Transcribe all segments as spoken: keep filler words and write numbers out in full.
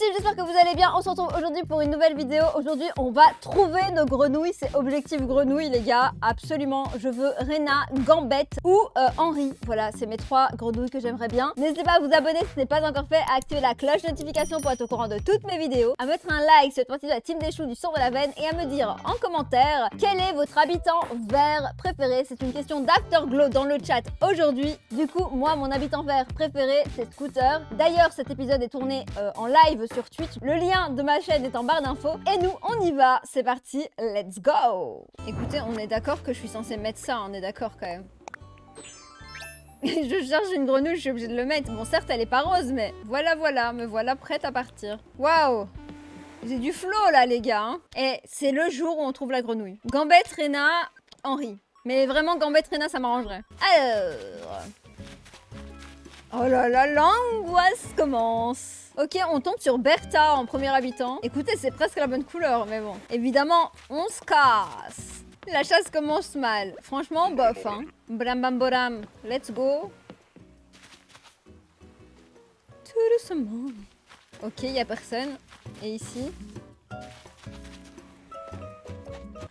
YouTube, j'espère que vous allez bien. On se retrouve aujourd'hui pour une nouvelle vidéo. Aujourd'hui, on va trouver nos grenouilles. C'est objectif grenouille, les gars. Absolument, je veux Reina, Gambette ou euh, Henri. Voilà, c'est mes trois grenouilles que j'aimerais bien. N'hésitez pas à vous abonner si ce n'est pas encore fait, à activer la cloche de notification pour être au courant de toutes mes vidéos, à mettre un like si vous êtes partie de la team des choux du son de la veine et à me dire en commentaire quel est votre habitant vert préféré. C'est une question d'afterglow dans le chat aujourd'hui. Du coup, moi, mon habitant vert préféré, c'est Scooter. D'ailleurs, cet épisode est tourné euh, en live sur Twitch. Le lien de ma chaîne est en barre d'infos. Et nous, on y va. C'est parti. Let's go. Écoutez, on est d'accord que je suis censée mettre ça. On est d'accord quand même. Je cherche une grenouille, je suis obligée de le mettre. Bon, certes, elle est pas rose, mais voilà, voilà. Me voilà prête à partir. Waouh. J'ai du flow là, les gars. Hein. Et c'est le jour où on trouve la grenouille. Gambette, Reina, Henri. Mais vraiment, Gambette, Reina, ça m'arrangerait. Alors... Oh là là, l'angoisse commence. Ok, on tombe sur Bertha en premier habitant. Écoutez, c'est presque la bonne couleur, mais bon. Évidemment, on se casse. La chasse commence mal. Franchement, bof, hein. Bram bam boram, let's go. Tout doucement. Ok, y a personne. Et ici?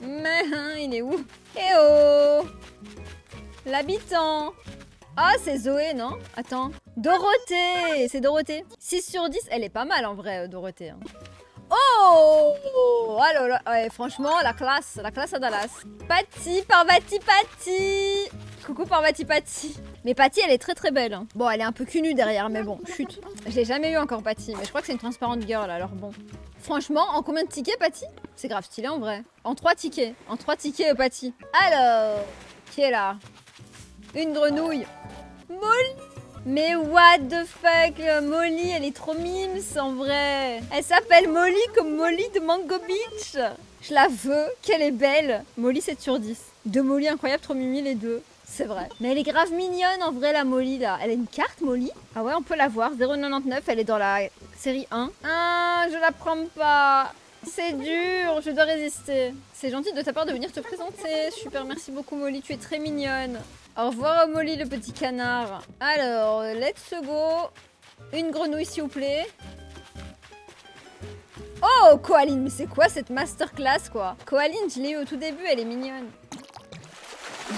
Mais hein, il est où? Eh oh! L'habitant! Ah, c'est Zoé, non? Attends. Dorothée! C'est Dorothée. six sur dix, elle est pas mal en vrai, Dorothée. Hein. Oh! Oh là là. Ouais, franchement, la classe, la classe à Dallas. Patty, Parvati, Patty! Coucou Parvati, Patty. Mais Patty, elle est très très belle. Hein. Bon, elle est un peu cul nue derrière, mais bon, chut. Je l'ai jamais eu encore, Patty, mais je crois que c'est une transparente girl, alors bon. Franchement, en combien de tickets, Patty? C'est grave stylé en vrai. En trois tickets. En trois tickets, Patty. Alors, qui est là? Une grenouille. Molly. Mais what the fuck, Molly, elle est trop mimes en vrai. Elle s'appelle Molly comme Molly de Mango Beach. Je la veux, qu'elle est belle. Molly sept sur dix. Deux Molly incroyables, trop mimi les deux. C'est vrai. Mais elle est grave mignonne en vrai la Molly là. Elle a une carte Molly? Ah ouais, on peut la voir. zéro virgule quatre-vingt-dix-neuf, elle est dans la série un. Ah, je la prends pas. C'est dur, je dois résister. C'est gentil de ta part de venir te présenter. Super, merci beaucoup Molly, tu es très mignonne. Au revoir Molly le petit canard. Alors, let's go. Une grenouille s'il vous plaît. Oh, Koaline, mais c'est quoi cette masterclass quoi? Koaline, je l'ai eu au tout début, elle est mignonne.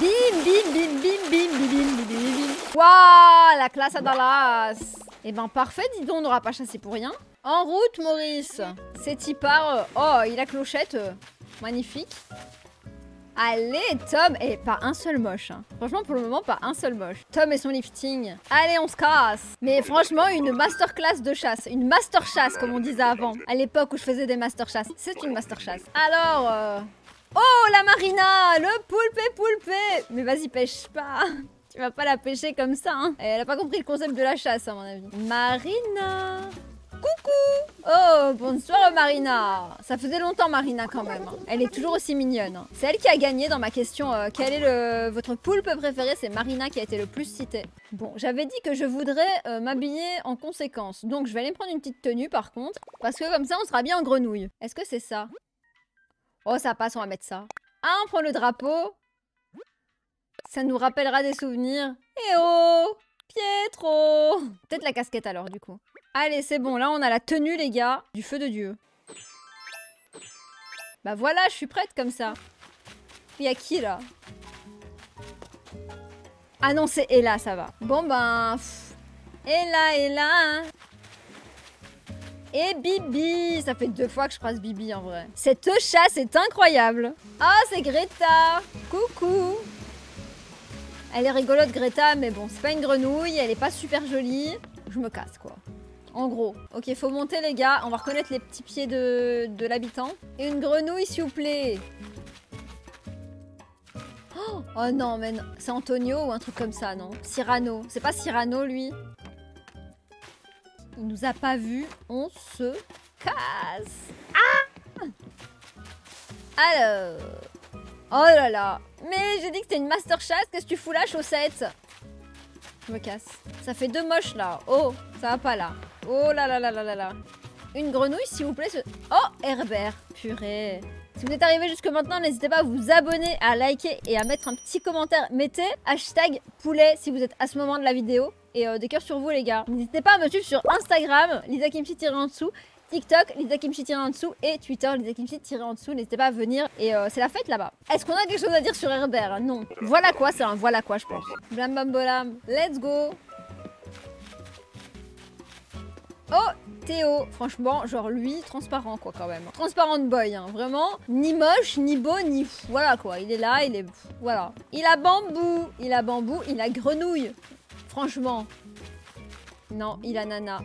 Bim, bim, bim, bim, bim, bim, bim, bim, bim. Waouh, la classe à Dallas. Eh ben parfait, dis donc, on n'aura pas chassé pour rien. En route, Maurice. C'est y part. Oh, il a clochette. Magnifique. Allez, Tom. Et pas un seul moche. Hein. Franchement, pour le moment, pas un seul moche. Tom et son lifting. Allez, on se casse. Mais franchement, une masterclass de chasse. Une master chasse, comme on disait avant. À l'époque où je faisais des master chasses. C'est une master chasse. Alors... Euh... Oh, la Marina. Le poulpe poulpe. Mais vas-y, pêche pas. Tu vas pas la pêcher comme ça. Hein. Elle a pas compris le concept de la chasse, à mon avis. Marina. Coucou! Oh, bonne soirée Marina! Ça faisait longtemps Marina quand même. Elle est toujours aussi mignonne. C'est elle qui a gagné dans ma question. Euh, quel est le... votre poulpe préféré? C'est Marina qui a été le plus citée. Bon, j'avais dit que je voudrais euh, m'habiller en conséquence. Donc je vais aller me prendre une petite tenue par contre. Parce que comme ça on sera bien en grenouille. Est-ce que c'est ça? Oh ça passe, on va mettre ça. Ah, on prend le drapeau. Ça nous rappellera des souvenirs. Eh oh! Pietro! Peut-être la casquette alors du coup. Allez, c'est bon, là on a la tenue les gars, du feu de Dieu. Bah voilà, je suis prête comme ça. Il y a qui là? Ah non, c'est Ella, ça va. Bon ben... Pff. Ella, Ella hein. Et Bibi. Ça fait deux fois que je croise Bibi en vrai. Cette chasse est incroyable. Ah, c'est Greta. Coucou. Elle est rigolote Greta, mais bon, c'est pas une grenouille, elle est pas super jolie. Je me casse quoi. En gros. Ok, faut monter les gars. On va reconnaître les petits pieds de, de l'habitant. Et une grenouille s'il vous plaît. Oh, oh non, mais c'est Antonio ou un truc comme ça, non? Cyrano. C'est pas Cyrano lui? Il nous a pas vu. On se casse. Ah! Alors... Oh là là. Mais j'ai dit que c'était une master chasse. Qu'est-ce que tu fous là, chaussette? Je me casse. Ça fait deux moches là. Oh, ça va pas là. Oh là là là là là là. Une grenouille s'il vous plaît. Ce... Oh, Herbert. Purée. Si vous êtes arrivé jusque maintenant, n'hésitez pas à vous abonner, à liker et à mettre un petit commentaire. Mettez hashtag poulet si vous êtes à ce moment de la vidéo. et euh, des cœurs sur vous les gars. N'hésitez pas à me suivre sur Instagram, Lisa Kimchi tiré en dessous, TikTok, Lisa Kimchi tiré en dessous et Twitter, Lisa Kimchi tiré en dessous. N'hésitez pas à venir et euh, c'est la fête là-bas. Est-ce qu'on a quelque chose à dire sur Herbert? Non. Voilà quoi, c'est un voilà quoi je pense. Blam bam bolam, let's go. Oh Théo, franchement, genre lui, transparent quoi quand même. Transparent boy, hein, vraiment. Ni moche, ni beau, ni fou. Voilà quoi, il est là, il est... Voilà. Il a bambou, il a bambou, il a grenouille. Franchement. Non, il a nana.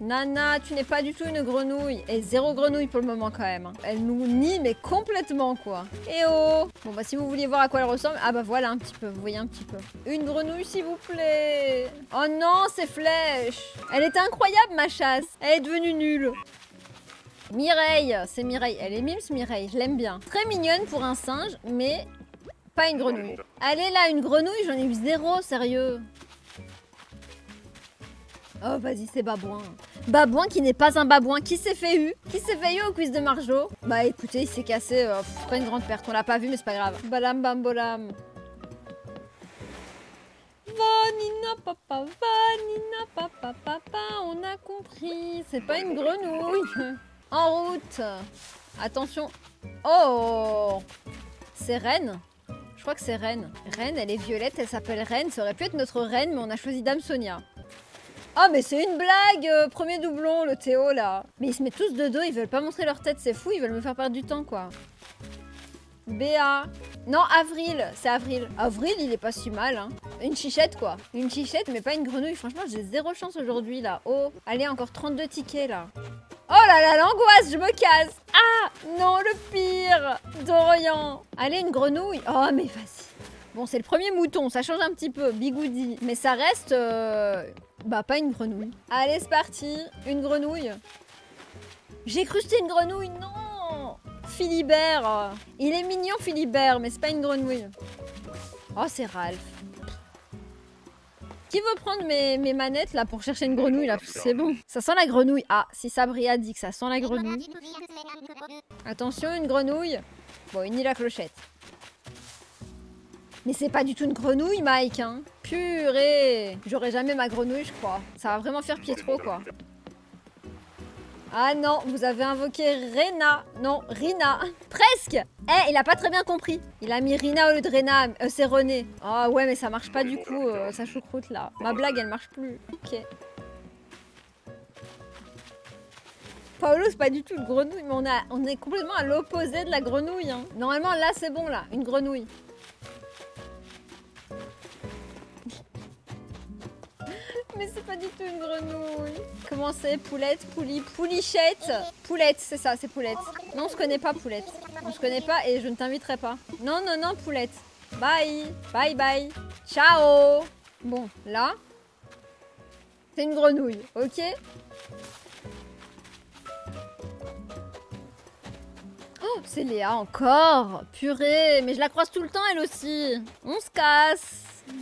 Nana, tu n'es pas du tout une grenouille. Et zéro grenouille pour le moment quand même. Elle nous nie mais complètement quoi. Eh oh. Bon bah si vous vouliez voir à quoi elle ressemble. Ah bah voilà un petit peu, vous voyez un petit peu. Une grenouille s'il vous plaît. Oh non, ces flèches. Elle est incroyable ma chasse. Elle est devenue nulle. Mireille, c'est Mireille. Elle est mimes Mireille, je l'aime bien. Très mignonne pour un singe mais pas une grenouille. Allez là, une grenouille, j'en ai eu zéro, sérieux. Oh vas-y c'est babouin. Babouin qui n'est pas un babouin, qui s'est fait eu, qui s'est fait eu aux cuisses de Marjo. Bah écoutez il s'est cassé, euh, pff, pas une grande perte, on l'a pas vu mais c'est pas grave. Balam bam bolam. Vanina papa, vanina papa papa, on a compris, c'est pas une grenouille. En route. Attention. Oh. C'est Reine. Je crois que c'est Reine. Reine, elle est violette, elle s'appelle Reine, ça aurait pu être notre reine mais on a choisi Dame Sonia. Oh mais c'est une blague euh, premier doublon, le Théo là. Mais ils se mettent tous de dos, ils veulent pas montrer leur tête, c'est fou, ils veulent me faire perdre du temps quoi. Béa. Non, Avril, c'est Avril. Avril, il est pas si mal, hein. Une chichette quoi. Une chichette mais pas une grenouille, franchement j'ai zéro chance aujourd'hui là. Oh, allez encore trente-deux tickets là. Oh là là, l'angoisse, je me casse. Ah, non, le pire Dorian. Allez, une grenouille. Oh mais vas-y. Bon, c'est le premier mouton, ça change un petit peu, bigoudi. Mais ça reste... Euh... Bah, pas une grenouille. Allez, c'est parti. Une grenouille. J'ai cru que c'était une grenouille, non. Philibert. Il est mignon, Philibert, mais c'est pas une grenouille. Oh, c'est Ralph. Qui veut prendre mes, mes manettes, là, pour chercher une grenouille, là? C'est bon. Ça sent la grenouille. Ah, si Sabria dit que ça sent la grenouille. Attention, une grenouille. Bon, il nie la clochette. Mais c'est pas du tout une grenouille, Mike, hein. Purée. J'aurai jamais ma grenouille, je crois. Ça va vraiment faire Pietro, quoi. Ah non, vous avez invoqué Rena. Non, Rina. Presque. Eh, il a pas très bien compris. Il a mis Rina au lieu de Rena. Euh, c'est René. Ah ouais, mais ça marche pas du coup, euh, sa choucroute, là. Ma blague, elle marche plus. Ok. Paolo, c'est pas du tout une grenouille, mais on, a, on est complètement à l'opposé de la grenouille, hein. Normalement, là, c'est bon, là. Une grenouille. Mais c'est pas du tout une grenouille. Comment c'est? Poulette, poulie, poulichette. Poulette, c'est ça, c'est poulette. Non, on se connaît pas, poulette. On se connaît pas et je ne t'inviterai pas. Non, non, non, poulette. Bye. Bye, bye. Ciao. Bon, là, c'est une grenouille, ok? Oh, c'est Léa encore. Purée, mais je la croise tout le temps, elle aussi. On se casse.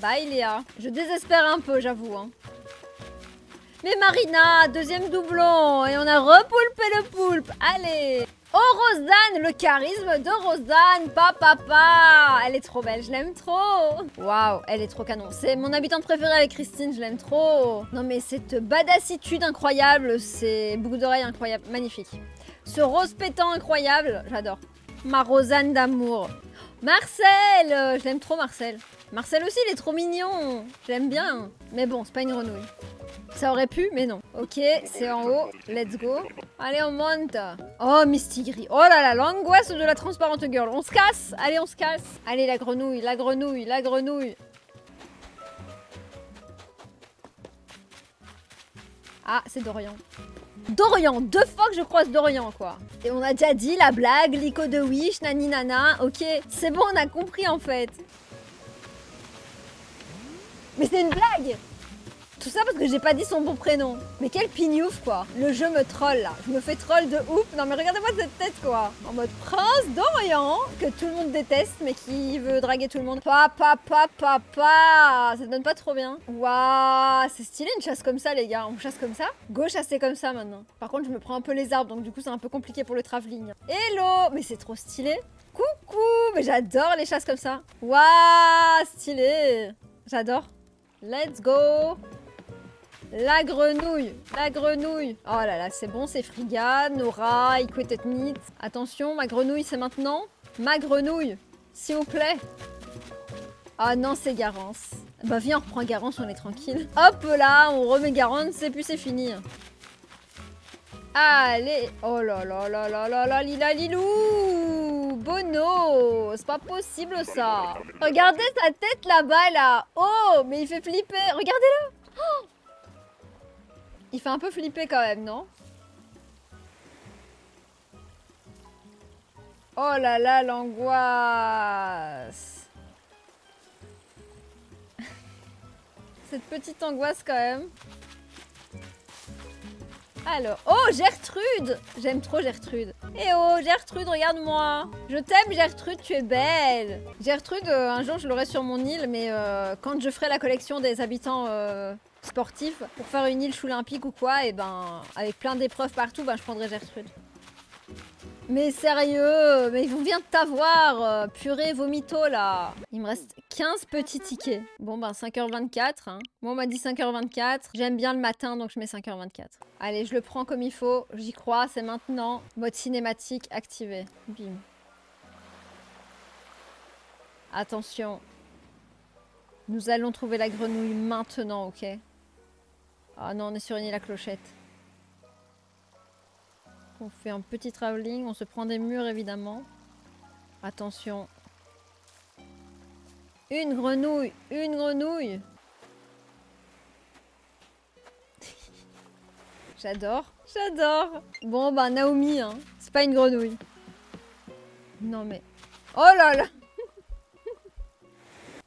Bye Léa. Je désespère un peu, j'avoue, hein. Mais Marina, deuxième doublon. Et on a repoulpé le poulpe. Allez. Oh Rosanne, le charisme de Rosanne. Papa, papa. Elle est trop belle, je l'aime trop. Waouh, elle est trop canon. C'est mon habitante préférée avec Christine, je l'aime trop. Non mais cette badassitude incroyable, ces boucles d'oreilles incroyables, magnifique. Ce rose pétant incroyable, j'adore. Ma Rosanne d'amour. Marcel, je l'aime trop Marcel. Marcel aussi, il est trop mignon. Je l'aime bien. Mais bon, c'est pas une grenouille. Ça aurait pu, mais non. Ok, c'est en haut. Let's go. Allez, on monte. Oh, Mistigris. Oh là là, l'angoisse de la transparente girl. On se casse. Allez, on se casse. Allez, la grenouille, la grenouille, la grenouille. Ah, c'est Dorian. Dorian, deux fois que je croise Dorian, quoi. Et on a déjà dit la blague, l'ico de Wish, nani nana. Ok, c'est bon, on a compris en fait. Mais c'est une blague. Tout ça parce que j'ai pas dit son bon prénom. Mais quel pignouf, quoi. Le jeu me troll, là. Je me fais troll de ouf. Non, mais regardez-moi cette tête, quoi. En mode prince Dorian, que tout le monde déteste, mais qui veut draguer tout le monde. Papa, papa, papa. Ça donne pas trop bien. Waouh, c'est stylé une chasse comme ça, les gars. On chasse comme ça. Go chasser comme ça, maintenant. Par contre, je me prends un peu les arbres, donc du coup, c'est un peu compliqué pour le travelling. Hello. Mais c'est trop stylé. Coucou. Mais j'adore les chasses comme ça. Waouh, stylé. J'adore. Let's go. La grenouille, la grenouille. Oh là là, c'est bon, c'est Friga, Nora, I quit at meat. Attention, ma grenouille, c'est maintenant. Ma grenouille, s'il vous plaît. Ah non, c'est Garance. Bah viens, on reprend Garance, on est tranquille. Hop là, on remet Garance, c'est plus, c'est fini. Allez. Oh là là là là là là, Lila Lilou. Bono, c'est pas possible ça. Regardez sa tête là-bas là. Oh, mais il fait flipper. Regardez-le. Oh, il fait un peu flipper quand même, non? Oh là là, l'angoisse. Cette petite angoisse quand même. Alors... Oh, Gertrude! J'aime trop Gertrude. Eh oh, Gertrude, regarde-moi. Je t'aime, Gertrude, tu es belle. Gertrude, euh, un jour, je l'aurai sur mon île, mais euh, quand je ferai la collection des habitants euh, sportifs pour faire une île olympique ou quoi, et ben, avec plein d'épreuves partout, ben, je prendrai Gertrude. Mais sérieux, mais vous vient de t'avoir, euh, purée vomito là. Il me reste quinze petits tickets. Bon ben cinq heures vingt-quatre, hein. Moi on m'a dit cinq heures vingt-quatre, j'aime bien le matin donc je mets cinq heures vingt-quatre. Allez, je le prends comme il faut, j'y crois, c'est maintenant. Mode cinématique activé, bim. Attention, nous allons trouver la grenouille maintenant, ok? Ah non, on est sur une île à clochette. On fait un petit travelling, on se prend des murs évidemment. Attention. Une grenouille, une grenouille. J'adore, j'adore. Bon ben Naomi, hein, c'est pas une grenouille. Non mais... Oh là là.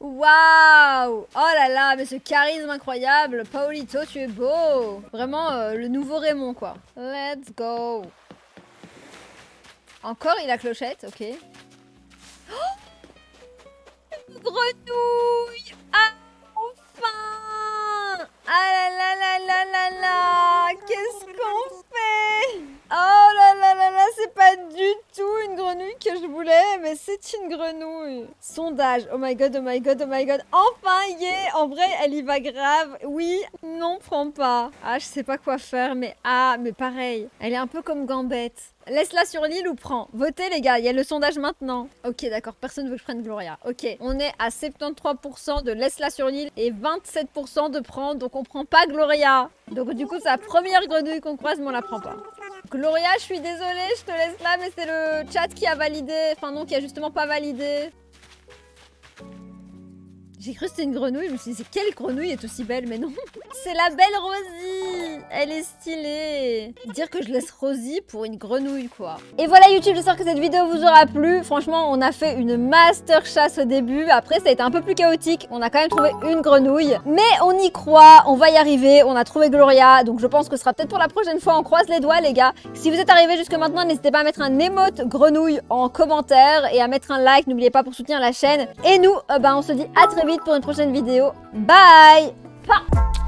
Waouh! Oh là là, mais ce charisme incroyable! Paolito, tu es beau! Vraiment, euh, le nouveau Raymond, quoi. Let's go! Encore, il a clochette, ok. Oh, une grenouille! Ah, enfin! Ah là là là là là là! Qu'est-ce qu'on fait? Oh là là là là, c'est pas du tout une grenouille que je voulais, mais c'est une grenouille. Sondage, oh my god, oh my god, oh my god. Enfin, yeah, en vrai, elle y va grave. Oui, non, prends pas. Ah, je sais pas quoi faire, mais ah, mais pareil. Elle est un peu comme Gambette. Laisse-la sur l'île ou prends. Votez les gars, il y a le sondage maintenant. Ok, d'accord, personne ne veut que je prenne Gloria. Ok, on est à soixante-treize pour cent de laisse-la sur l'île et vingt-sept pour cent de prendre, donc on prend pas Gloria. Donc du coup, c'est la première grenouille qu'on croise, mais on la prend pas. Gloria, je suis désolée, je te laisse là, mais c'est le chat qui a validé. Enfin non, qui a justement pas validé. J'ai cru que c'était une grenouille, je me suis dit, quelle grenouille est aussi belle, mais non. C'est la belle Rosie. Elle est stylée. Dire que je laisse Rosie pour une grenouille, quoi. Et voilà YouTube, j'espère que cette vidéo vous aura plu. Franchement, on a fait une master chasse au début. Après, ça a été un peu plus chaotique. On a quand même trouvé une grenouille. Mais on y croit, on va y arriver. On a trouvé Gloria, donc je pense que ce sera peut-être pour la prochaine fois. On croise les doigts, les gars. Si vous êtes arrivés jusque maintenant, n'hésitez pas à mettre un émote grenouille en commentaire et à mettre un like. N'oubliez pas pour soutenir la chaîne. Et nous, euh, bah, on se dit à très vite pour une prochaine vidéo. Bye! Pa